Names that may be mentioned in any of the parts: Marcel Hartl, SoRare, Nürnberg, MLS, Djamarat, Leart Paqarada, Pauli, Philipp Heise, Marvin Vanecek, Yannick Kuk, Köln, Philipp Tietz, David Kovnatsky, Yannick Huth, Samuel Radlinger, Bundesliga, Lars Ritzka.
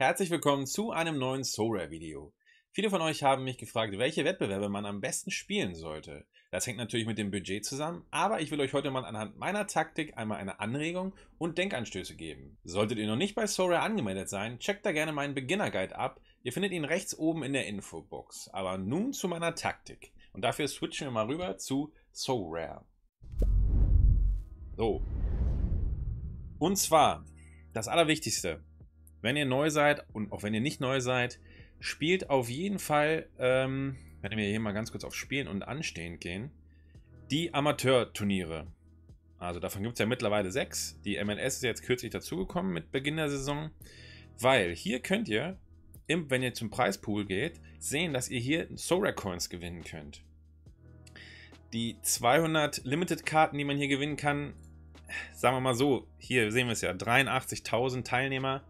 Herzlich willkommen zu einem neuen SoRare-Video. Viele von euch haben mich gefragt, welche Wettbewerbe man am besten spielen sollte. Das hängt natürlich mit dem Budget zusammen, aber ich will euch heute mal anhand meiner Taktik einmal eine Anregung und Denkanstöße geben. Solltet ihr noch nicht bei SoRare angemeldet sein, checkt da gerne meinen Beginner-Guide ab. Ihr findet ihn rechts oben in der Infobox. Aber nun zu meiner Taktik. Und dafür switchen wir mal rüber zu SoRare. So. Und zwar, das Allerwichtigste. Wenn ihr neu seid und auch wenn ihr nicht neu seid, spielt auf jeden Fall, wenn wir hier mal ganz kurz auf Spielen und Anstehen gehen, die Amateurturniere. Also davon gibt es ja mittlerweile 6. Die MLS ist jetzt kürzlich dazugekommen mit Beginn der Saison, weil hier könnt ihr, wenn ihr zum Preispool geht, sehen, dass ihr hier SoRare Coins gewinnen könnt. Die 200 Limited-Karten, die man hier gewinnen kann, sagen wir mal so, hier sehen wir es ja, 83.000 Teilnehmer,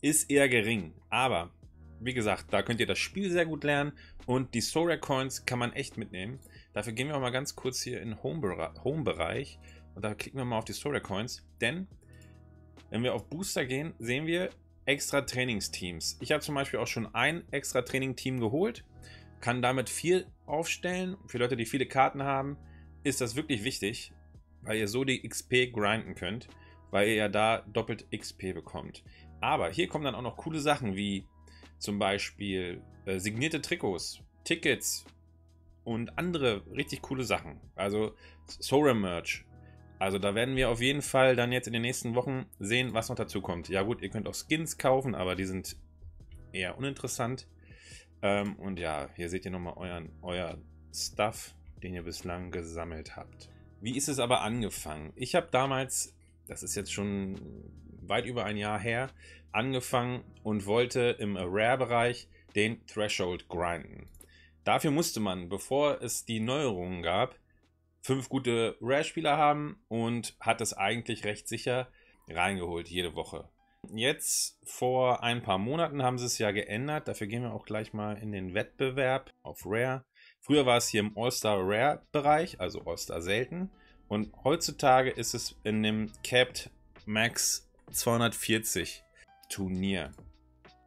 ist eher gering, aber wie gesagt, da könnt ihr das Spiel sehr gut lernen und die SoRare Coins kann man echt mitnehmen. Dafür gehen wir auch mal ganz kurz hier in den Home-Bereich und da klicken wir mal auf die SoRare Coins, denn wenn wir auf Booster gehen, sehen wir extra Trainingsteams. Ich habe zum Beispiel auch schon ein extra Training-Team geholt, kann damit viel aufstellen. Für Leute, die viele Karten haben, ist das wirklich wichtig, weil ihr so die XP grinden könnt, weil ihr ja da doppelt XP bekommt. Aber hier kommen dann auch noch coole Sachen wie zum Beispiel signierte Trikots, Tickets und andere richtig coole Sachen. Also SoRare Merch. Also da werden wir auf jeden Fall dann jetzt in den nächsten Wochen sehen, was noch dazu kommt. Ja gut, ihr könnt auch Skins kaufen, aber die sind eher uninteressant. Und ja, hier seht ihr nochmal euer Stuff, den ihr bislang gesammelt habt. Wie ist es aber angefangen? Ich habe damals, das ist jetzt schon weit über ein Jahr her, angefangen und wollte im Rare-Bereich den Threshold grinden. Dafür musste man, bevor es die Neuerungen gab, 5 gute Rare-Spieler haben und hat es eigentlich recht sicher reingeholt jede Woche. Jetzt vor ein paar Monaten haben sie es ja geändert. Dafür gehen wir auch gleich mal in den Wettbewerb auf Rare. Früher war es hier im All-Star-Rare-Bereich, also All-Star-Selten. Und heutzutage ist es in dem Capped Max 240 Turnier.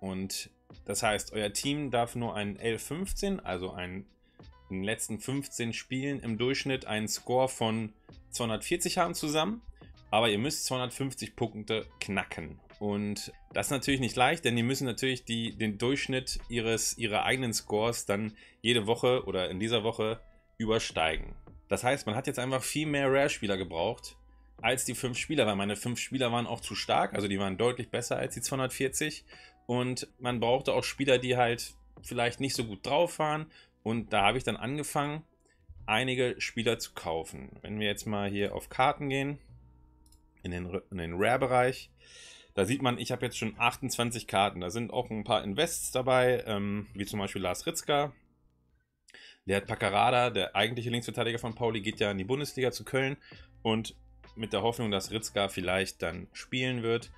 Und das heißt, euer Team darf nur einen L15, also in den letzten 15 Spielen im Durchschnitt einen Score von 240 haben zusammen, aber ihr müsst 250 Punkte knacken. Und das ist natürlich nicht leicht, denn die müssen natürlich den Durchschnitt ihrer eigenen Scores dann jede Woche oder in dieser Woche übersteigen. Das heißt, man hat jetzt einfach viel mehr Rare-Spieler gebraucht als die 5 Spieler, weil meine 5 Spieler waren auch zu stark, also die waren deutlich besser als die 240 und man brauchte auch Spieler, die halt vielleicht nicht so gut drauf waren und da habe ich dann angefangen, einige Spieler zu kaufen. Wenn wir jetzt mal hier auf Karten gehen, in den Rare-Bereich, da sieht man, ich habe jetzt schon 28 Karten, da sind auch ein paar Invests dabei, wie zum Beispiel Lars Ritzka, Leart Paqarada, der eigentliche Linksverteidiger von Pauli, geht ja in die Bundesliga zu Köln und mit der Hoffnung, dass Ritzka vielleicht dann spielen wird,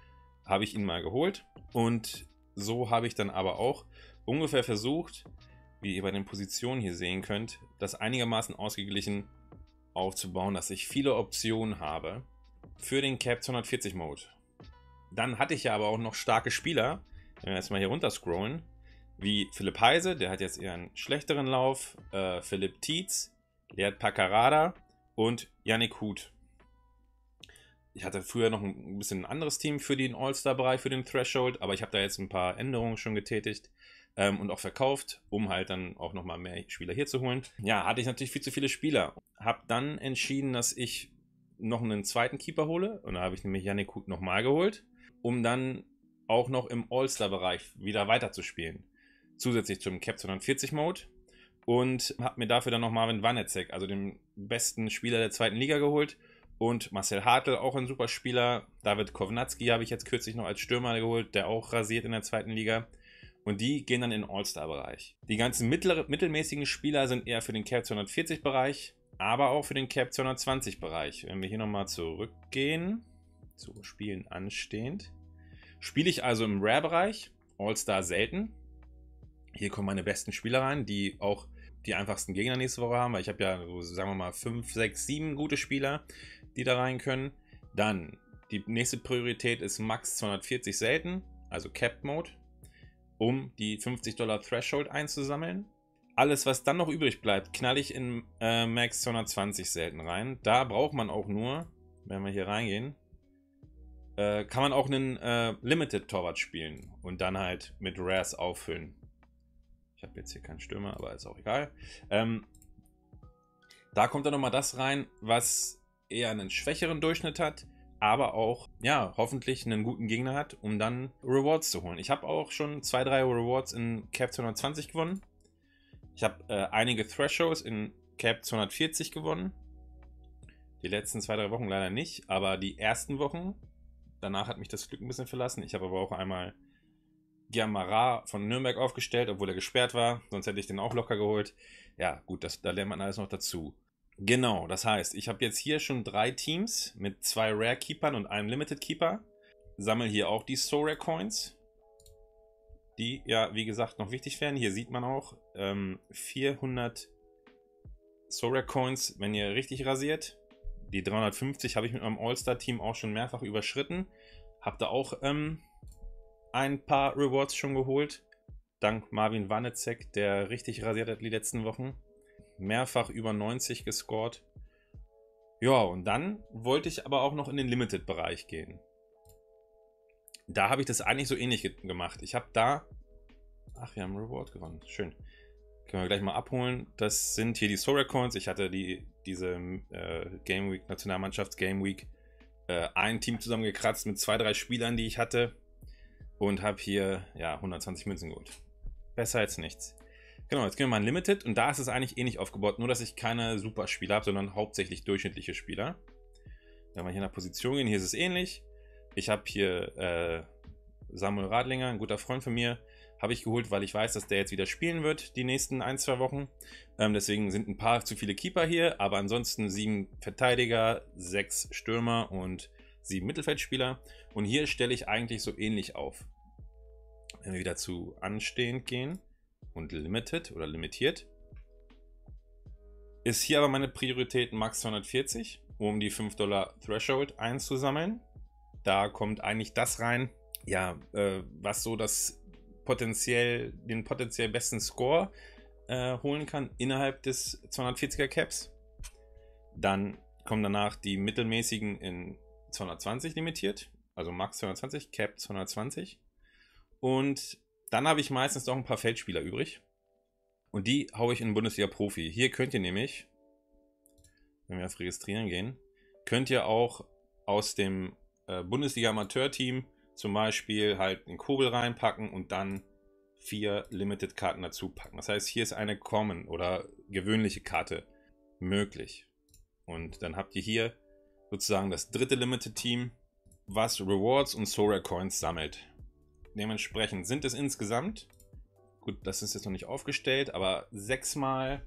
habe ich ihn mal geholt. Und so habe ich dann aber auch ungefähr versucht, wie ihr bei den Positionen hier sehen könnt, das einigermaßen ausgeglichen aufzubauen, dass ich viele Optionen habe für den Cap 240 Mode. Dann hatte ich ja aber auch noch starke Spieler, wenn wir jetzt mal hier runter scrollen, wie Philipp Heise, der hat jetzt eher einen schlechteren Lauf, Philipp Tietz, Leart Paqarada und Yannick Huth. Ich hatte früher noch ein bisschen ein anderes Team für den All-Star-Bereich, für den Threshold, aber ich habe da jetzt ein paar Änderungen schon getätigt und auch verkauft, um halt dann auch nochmal mehr Spieler hier zu holen. Ja, hatte ich natürlich viel zu viele Spieler. Habe dann entschieden, dass ich noch einen zweiten Keeper hole und da habe ich nämlich Yannick Kuk nochmal geholt, um dann auch noch im All-Star-Bereich wieder weiterzuspielen. Zusätzlich zum Cap 240-Mode und habe mir dafür dann noch Marvin Vanecek, also den besten Spieler der zweiten Liga geholt. Und Marcel Hartl, auch ein super Spieler. David Kovnatsky habe ich jetzt kürzlich noch als Stürmer geholt, der auch rasiert in der zweiten Liga. Und die gehen dann in den All-Star-Bereich. Die ganzen mittelmäßigen Spieler sind eher für den Cap 240-Bereich, aber auch für den Cap 220-Bereich. Wenn wir hier nochmal zurückgehen, zu Spielen anstehend, spiele ich also im Rare-Bereich, All-Star selten. Hier kommen meine besten Spieler rein, die auch die einfachsten Gegner nächste Woche haben, weil ich habe ja so, sagen wir mal, 5, 6, 7 gute Spieler, die da rein können. Dann die nächste Priorität ist Max 240 selten, also Cap Mode, um die $50 Threshold einzusammeln. Alles, was dann noch übrig bleibt, knall ich in Max 220 selten rein. Da braucht man auch nur, wenn wir hier reingehen, kann man auch einen Limited Torwart spielen und dann halt mit Rares auffüllen. Ich habe jetzt hier keinen Stürmer, aber ist auch egal. Da kommt dann nochmal das rein, was eher einen schwächeren Durchschnitt hat, aber auch, ja, hoffentlich einen guten Gegner hat, um dann Rewards zu holen. Ich habe auch schon 2-3 Rewards in Cap 220 gewonnen. Ich habe einige Thresholds in Cap 240 gewonnen. Die letzten 2-3 Wochen leider nicht, aber die ersten Wochen, danach hat mich das Glück ein bisschen verlassen. Ich habe aber auch einmal Djamarat von Nürnberg aufgestellt, obwohl er gesperrt war. Sonst hätte ich den auch locker geholt. Ja, gut, da lernt man alles noch dazu. Genau, das heißt, ich habe jetzt hier schon 3 Teams mit 2 Rare-Keepern und einem Limited-Keeper. Sammle hier auch die SoRare-Coins, die, ja, wie gesagt, noch wichtig werden. Hier sieht man auch 400 SoRare-Coins, wenn ihr richtig rasiert. Die 350 habe ich mit meinem All-Star-Team auch schon mehrfach überschritten. Habe da auch ein paar Rewards schon geholt. Dank Marvin Vanecek, der richtig rasiert hat die letzten Wochen. Mehrfach über 90 gescored. Ja, und dann wollte ich aber auch noch in den Limited-Bereich gehen. Da habe ich das eigentlich so ähnlich gemacht. Ich habe da... Ach, wir haben einen Reward gewonnen. Schön. Können wir gleich mal abholen. Das sind hier die SoRare Coins. Ich hatte diese Game Week, Nationalmannschafts Game Week, ein Team zusammengekratzt mit 2-3 Spielern, die ich hatte. Und habe hier, ja, 120 Münzen geholt. Besser als nichts. Genau, jetzt gehen wir mal in Limited. Und da ist es eigentlich ähnlich aufgebaut. Nur, dass ich keine Superspieler habe, sondern hauptsächlich durchschnittliche Spieler. Wenn wir hier nach Position gehen, hier ist es ähnlich. Ich habe hier Samuel Radlinger, ein guter Freund von mir, habe ich geholt, weil ich weiß, dass der jetzt wieder spielen wird, die nächsten 1-2 Wochen. Deswegen sind ein paar zu viele Keeper hier, aber ansonsten 7 Verteidiger, 6 Stürmer und 7 Mittelfeldspieler. Und hier stelle ich eigentlich so ähnlich auf. Wenn wir wieder zu anstehend gehen und limited oder limitiert, ist hier aber meine Priorität Max 240, um die $5 Threshold einzusammeln. Da kommt eigentlich das rein, ja, was so den potenziell besten Score holen kann innerhalb des 240er Caps. Dann kommen danach die mittelmäßigen in 220 limitiert, also Max 220, Cap 220. Und dann habe ich meistens noch ein paar Feldspieler übrig. Und die haue ich in Bundesliga Profi. Hier könnt ihr nämlich, wenn wir auf Registrieren gehen, könnt ihr auch aus dem Bundesliga-Amateur-Team zum Beispiel halt einen Kobel reinpacken und dann 4 Limited-Karten dazu packen. Das heißt, hier ist eine Common oder gewöhnliche Karte möglich. Und dann habt ihr hier sozusagen das dritte Limited-Team, was Rewards und SoRare Coins sammelt. Dementsprechend sind es insgesamt, gut, das ist jetzt noch nicht aufgestellt, aber 6-mal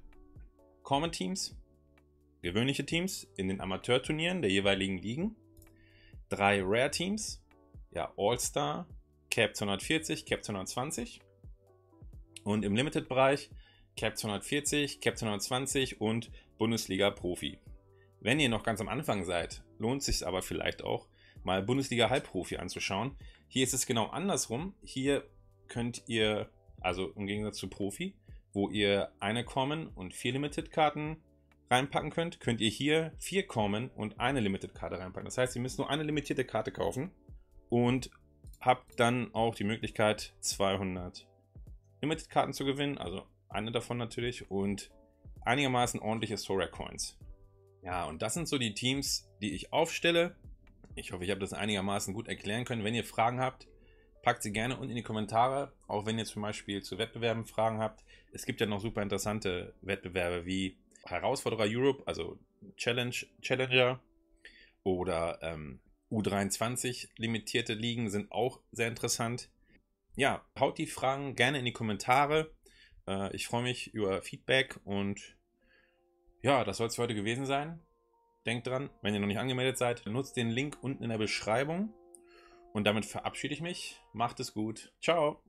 Common Teams, gewöhnliche Teams in den Amateurturnieren der jeweiligen Ligen, 3 Rare Teams, ja, All-Star, Cap 240, Cap 220 und im Limited-Bereich Cap 240, Cap 220 und Bundesliga Profi. Wenn ihr noch ganz am Anfang seid, lohnt sich aber vielleicht auch, mal Bundesliga Halbprofi anzuschauen. Hier ist es genau andersrum. Hier könnt ihr, also im Gegensatz zu Profi, wo ihr eine Common und 4 Limited-Karten reinpacken könnt, könnt ihr hier 4 Common und eine Limited-Karte reinpacken. Das heißt, ihr müsst nur eine limitierte Karte kaufen und habt dann auch die Möglichkeit, 200 Limited-Karten zu gewinnen, also eine davon natürlich, und einigermaßen ordentliche SoRare-Coins. Ja, und das sind so die Teams, die ich aufstelle. Ich hoffe, ich habe das einigermaßen gut erklären können. Wenn ihr Fragen habt, packt sie gerne unten in die Kommentare, auch wenn ihr zum Beispiel zu Wettbewerben Fragen habt. Es gibt ja noch super interessante Wettbewerbe wie Herausforderer Europe, also Challenger oder U23 limitierte Ligen sind auch sehr interessant. Ja, haut die Fragen gerne in die Kommentare. Ich freue mich über Feedback und ja, das soll es für heute gewesen sein. Denkt dran, wenn ihr noch nicht angemeldet seid, nutzt den Link unten in der Beschreibung und damit verabschiede ich mich. Macht es gut. Ciao.